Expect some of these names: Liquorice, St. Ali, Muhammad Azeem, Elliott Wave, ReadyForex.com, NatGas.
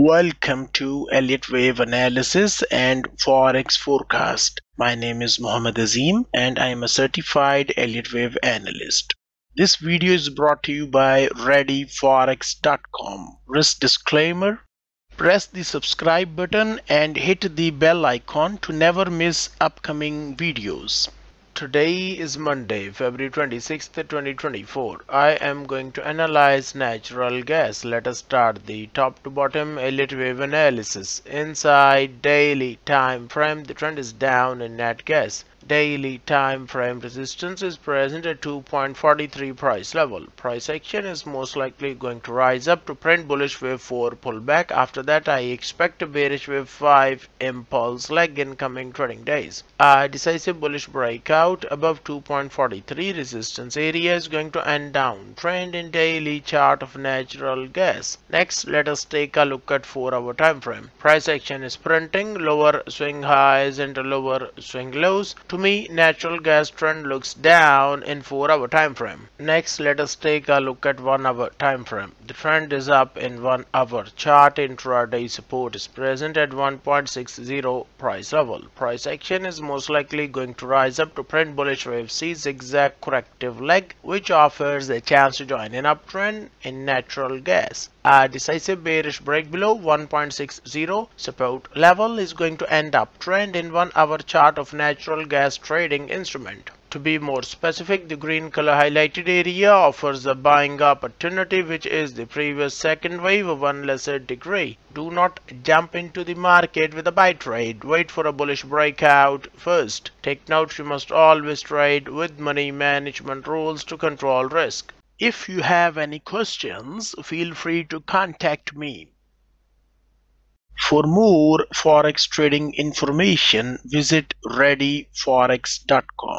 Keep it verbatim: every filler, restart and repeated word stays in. Welcome to Elliott Wave Analysis and Forex Forecast. My name is Muhammad Azeem and I am a certified Elliott Wave analyst. This video is brought to you by Ready Forex dot com. Risk disclaimer. Press the subscribe button and hit the bell icon to never miss upcoming videos. Today is Monday, February twenty-sixth, twenty twenty-four. I am going to analyze natural gas. Let us start the top to bottom Elliott Wave analysis. Inside daily time frame, the trend is down in nat gas. Daily time frame resistance is present at two point four three price level. Price action is most likely going to rise up to print bullish wave four pullback. After that, I expect a bearish wave five impulse leg in coming trading days. A decisive bullish breakout above two point four three resistance area is going to end down trend in daily chart of natural gas. Next, let us take a look at four hour time frame. Price action is printing lower swing highs and lower swing lows. To me, natural gas trend looks down in four hour time frame. Next, let us take a look at one hour time frame. The trend is up in one hour chart. Intraday support is present at one point six zero price level. Price action is most likely going to rise up to print bullish wave C zigzag corrective leg, which offers a chance to join an uptrend in natural gas. A decisive bearish break below one point six zero support level is going to end up trend in one hour chart of natural gas trading instrument. To be more specific, the green color highlighted area offers a buying opportunity, which is the previous second wave of one lesser degree. Do not jump into the market with a buy trade. Wait for a bullish breakout first. Take note, you must always trade with money management rules to control risk. If you have any questions, feel free to contact me. For more Forex trading information, visit Ready Forex dot com.